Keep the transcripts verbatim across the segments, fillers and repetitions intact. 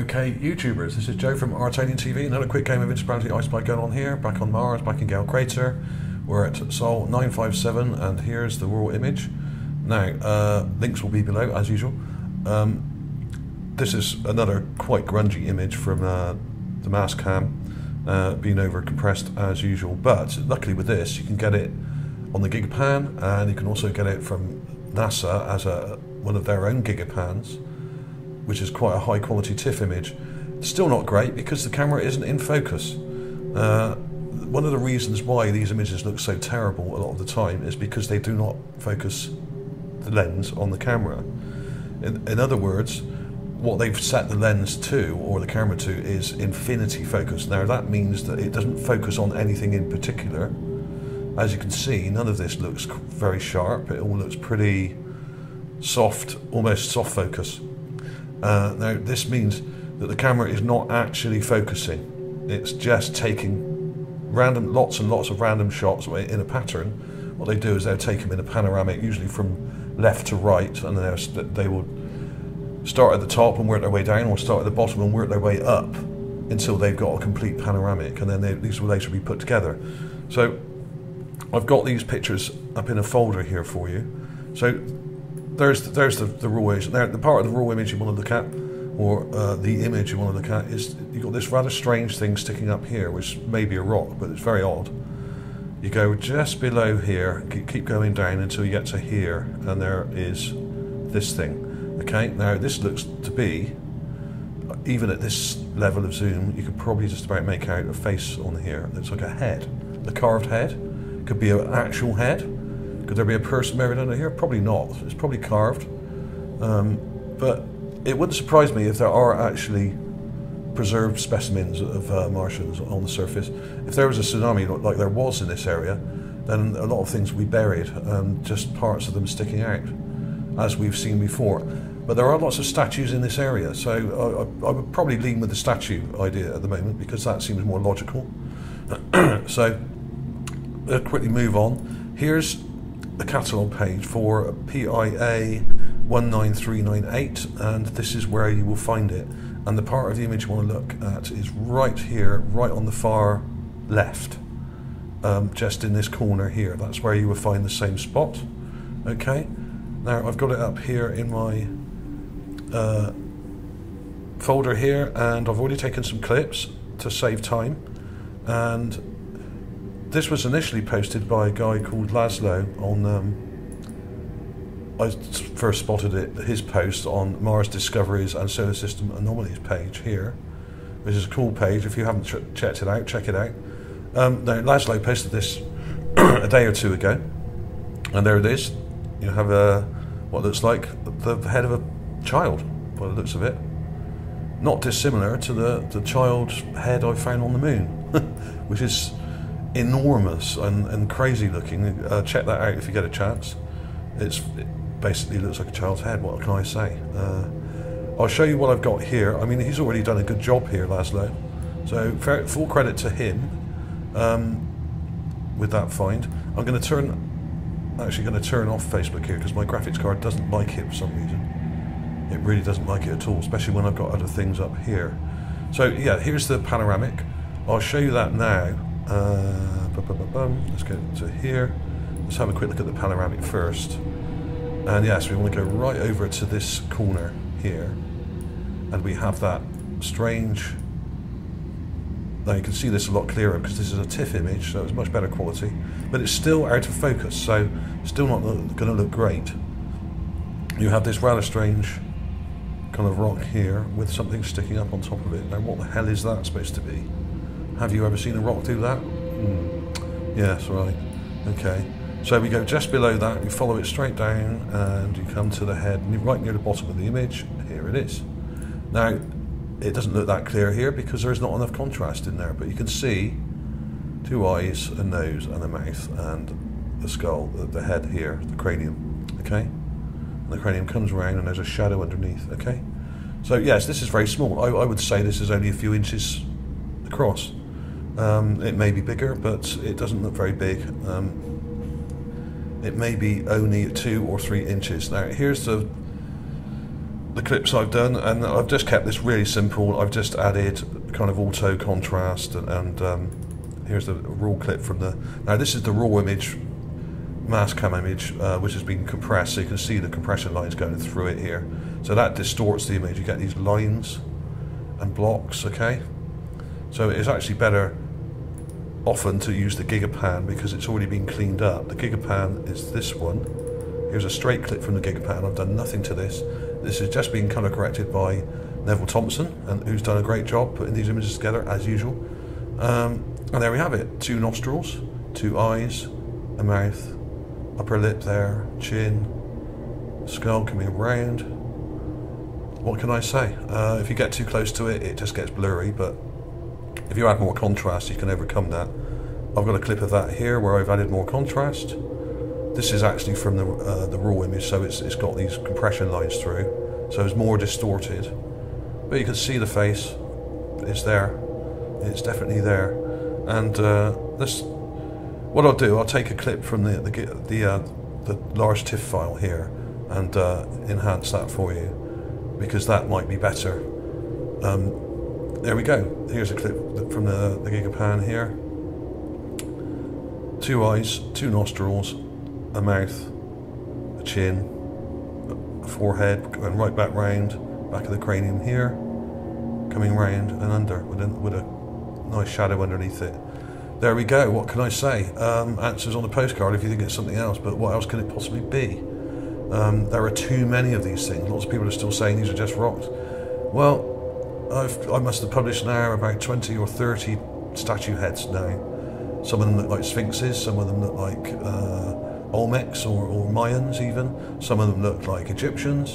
Okay, YouTubers, this is Joe from ArtAlien T V. Another quick game of Interplanetary Ice Spy going on here, back on Mars, back in Gale Crater. We're at Sol nine five seven, and here's the raw image. Now, uh, links will be below, as usual. Um, this is another quite grungy image from uh, the mass cam, uh, being overcompressed as usual. But luckily with this, you can get it on the GigaPan, and you can also get it from NASA as a, one of their own GigaPans, which is quite a high quality TIFF image. Still not great because the camera isn't in focus. Uh, one of the reasons why these images look so terrible a lot of the time is because they do not focus the lens on the camera. In, in other words, what they've set the lens to, or the camera to, is infinity focus. Now that means that it doesn't focus on anything in particular. As you can see, none of this looks very sharp. It all looks pretty soft, almost soft focus. Uh, now this means that the camera is not actually focusing, it's just taking random, lots and lots of random shots in a pattern. What they do is they'll take them in a panoramic, usually from left to right, and they will start at the top and work their way down, or start at the bottom and work their way up until they've got a complete panoramic, and then they, these will later be put together. So I've got these pictures up in a folder here for you. So There's the, there's the, the raw image. Now, the part of the raw image you want to look at, or uh, the image you want to look at, is you've got this rather strange thing sticking up here, which may be a rock, but it's very odd. You go just below here, keep going down until you get to here, and there is this thing. Okay, now this looks to be, even at this level of zoom, you could probably just about make out a face on here. It looks like a head, a carved head. Could be an actual head. Could there be a person buried under here? Probably not. It's probably carved. Um, but it wouldn't surprise me if there are actually preserved specimens of uh, Martians on the surface. If there was a tsunami like there was in this area, then a lot of things would be buried, um, just parts of them sticking out, as we've seen before. But there are lots of statues in this area, so I, I would probably lean with the statue idea at the moment, because that seems more logical. So, I'll quickly move on. Here's the catalogue page for P I A one nine three nine eight, and this is where you will find it. And the part of the image you want to look at is right here, right on the far left, um, just in this corner here. That's where you will find the same spot. Okay, now I've got it up here in my uh, folder here, and I've already taken some clips to save time. And this was initially posted by a guy called Laszlo on, um, I first spotted it, his post on Mars Discoveries and Solar System Anomalies page here, which is a cool page. If you haven't ch checked it out, check it out. Um, now, Laszlo posted this a day or two ago, and there it is. You have a, what looks like the head of a child, by the looks of it. Not dissimilar to the, the child's head I found on the moon, which is enormous and, and crazy looking. Uh, check that out if you get a chance. It's, it basically looks like a child's head. What can I say? Uh, I'll show you what I've got here. I mean, he's already done a good job here, Laszlo. So fair, full credit to him um, with that find. I'm going to turn. Actually, going to turn off Facebook here because my graphics card doesn't like it for some reason. It really doesn't like it at all, especially when I've got other things up here. So yeah, here's the panoramic. I'll show you that now. Uh, bum, bum, bum, bum. Let's go to here. Let's have a quick look at the panoramic first. And yes, we want to go right over to this corner here. And we have that strange... Now you can see this a lot clearer because this is a TIFF image, so it's much better quality. But it's still out of focus, so still not going to look great. You have this rather strange kind of rock here with something sticking up on top of it. Now what the hell is that supposed to be? Have you ever seen a rock do that? Mm. Yes, right. Okay. So we go just below that, you follow it straight down, and you come to the head, and you're right near the bottom of the image. Here it is. Now, it doesn't look that clear here because there is not enough contrast in there, but you can see two eyes, a nose, and a mouth, and the skull, the, the head here, the cranium. Okay? And the cranium comes around, and there's a shadow underneath. Okay? So, yes, this is very small. I, I would say this is only a few inches across. Um, it may be bigger, but it doesn't look very big. Um, it may be only two or three inches. Now, here's the, the the clips I've done, and I've just kept this really simple. I've just added kind of auto contrast, and, and um, here's the raw clip from the. Now this is the raw image, mass cam image, uh, which has been compressed, so you can see the compression lines going through it here. So that distorts the image. You get these lines and blocks. Okay, so it's actually better often to use the GigaPan because it's already been cleaned up. The GigaPan is this one. Here's a straight clip from the GigaPan. I've done nothing to this. This has just been colour corrected by Neville Thompson, and who's done a great job putting these images together as usual. Um, and there we have it: two nostrils, two eyes, a mouth, upper lip there, chin, skull can be round. What can I say? Uh, if you get too close to it, it just gets blurry, but if you add more contrast, you can overcome that. I've got a clip of that here where I've added more contrast. This is actually from the, uh, the raw image, so it's, it's got these compression lines through, so it's more distorted. But you can see the face, it's there, it's definitely there. And uh, this, what I'll do, I'll take a clip from the, the, the, uh, the large TIFF file here and uh, enhance that for you, because that might be better. Um, There we go. Here's a clip from the, the GigaPan here. Two eyes, two nostrils, a mouth, a chin, a forehead, going right back round, back of the cranium here, coming round and under with a, with a nice shadow underneath it. There we go. What can I say? Um, answers on the postcard if you think it's something else, but what else could it possibly be? Um, there are too many of these things. Lots of people are still saying these are just rocks. Well, I've, I must have published now about twenty or thirty statue heads now. Some of them look like Sphinxes, some of them look like uh, Olmecs or, or Mayans even. Some of them look like Egyptians,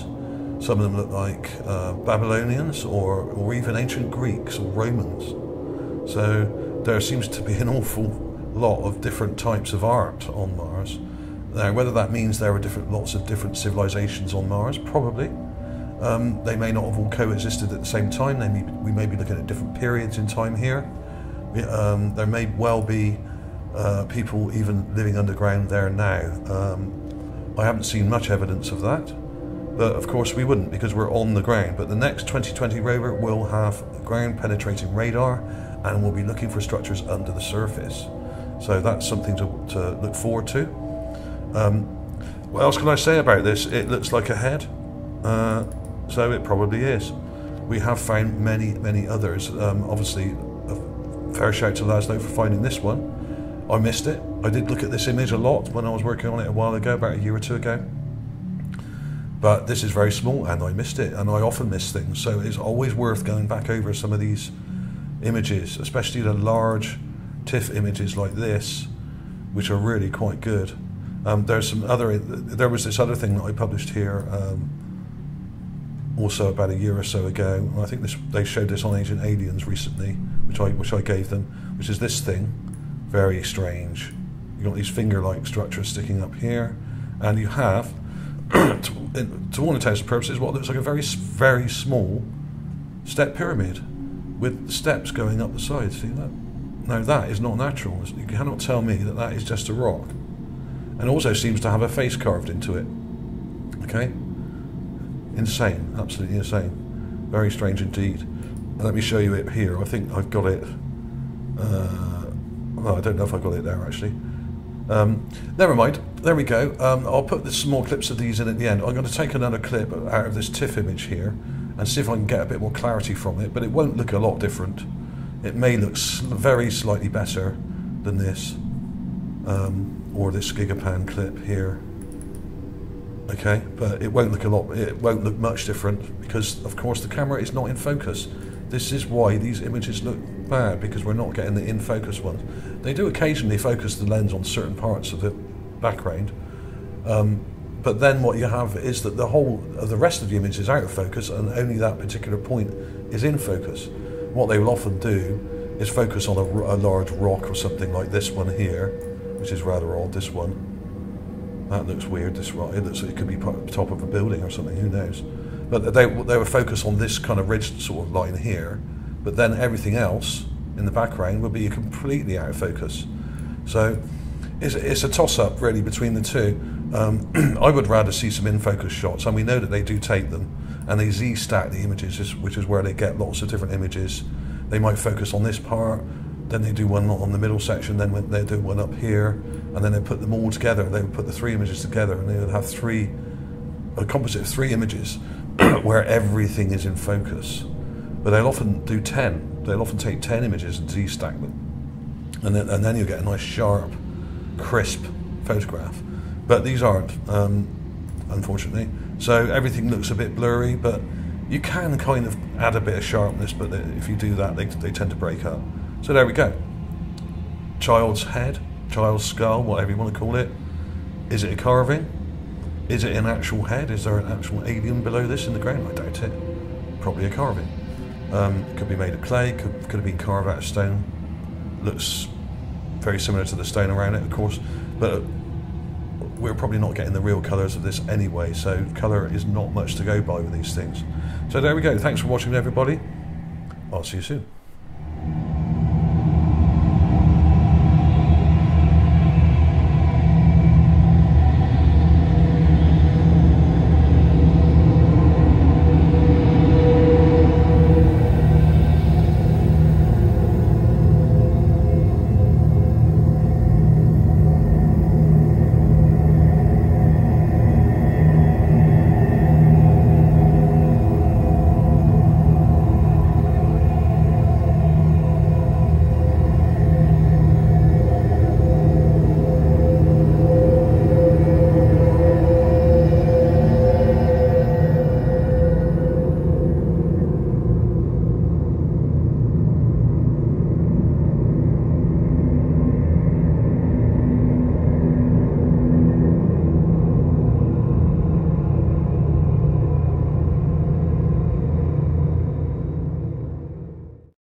some of them look like uh, Babylonians or, or even ancient Greeks or Romans. So there seems to be an awful lot of different types of art on Mars. Now whether that means there are different, lots of different civilizations on Mars, probably. Um, they may not have all coexisted at the same time. They may, we may be looking at different periods in time here. We, um, there may well be uh, people even living underground there now. Um, I haven't seen much evidence of that, but of course we wouldn't because we're on the ground. But the next twenty twenty rover will have ground-penetrating radar and will be looking for structures under the surface. So that's something to, to look forward to. Um, what else can I say about this? It looks like a head. Uh, So it probably is. We have found many, many others. Um, obviously, a fair shout to Laszlo for finding this one. I missed it. I did look at this image a lot when I was working on it a while ago, about a year or two ago. But this is very small and I missed it, and I often miss things. So it's always worth going back over some of these images, especially the large TIFF images like this, which are really quite good. Um, there's some other, there was this other thing that I published here, um, also about a year or so ago, and I think this, they showed this on Ancient Aliens recently, which I which I gave them, which is this thing, very strange. You've got these finger-like structures sticking up here, and you have, to, to all intents and purposes, what looks like a very, very small step pyramid, with steps going up the sides. See that? Now that is not natural. You cannot tell me that that is just a rock. And also seems to have a face carved into it. Okay? Insane, absolutely insane. Very strange indeed. Let me show you it here. I think I've got it. Uh, well, I don't know if I've got it there actually. Um, never mind, there we go. Um, I'll put some more clips of these in at the end. I'm going to take another clip out of this TIFF image here and see if I can get a bit more clarity from it, but it won't look a lot different. It may look sl very slightly better than this, um, or this GigaPan clip here. Okay, but it won't look a lot, it won't look much different because of course the camera is not in focus. This is why these images look bad, because we're not getting the in focus ones. They do occasionally focus the lens on certain parts of the background, um, but then what you have is that the whole of the rest of the image is out of focus and only that particular point is in focus. What they will often do is focus on a, a large rock or something like this one here, which is rather odd, this one. That looks weird, this rock. It looks like it could be top of a building or something, who knows. But they, they were focused on this kind of ridged sort of line here, but then everything else in the background would be completely out of focus. So it's, it's a toss-up really between the two. Um, I would rather see some in-focus shots, and we know that they do take them, and they Z-stack the images, which is where they get lots of different images. They might focus on this part, then they do one on the middle section, then they do one up here, and then they put them all together. They would put the three images together, and they would have three, a composite of three images where everything is in focus. But they'll often do ten. They'll often take ten images and Z-stack them, and then, and then you get a nice sharp, crisp photograph. But these aren't, um, unfortunately. So everything looks a bit blurry, but you can kind of add a bit of sharpness, but if you do that, they, they tend to break up. So there we go. Child's head, child's skull, whatever you want to call it. Is it a carving? Is it an actual head? Is there an actual alien below this in the ground? I doubt it. Probably a carving. Um, it could be made of clay, could, could have been carved out of stone. Looks very similar to the stone around it, of course, but we're probably not getting the real colours of this anyway, so colour is not much to go by with these things. So there we go. Thanks for watching, everybody. I'll see you soon.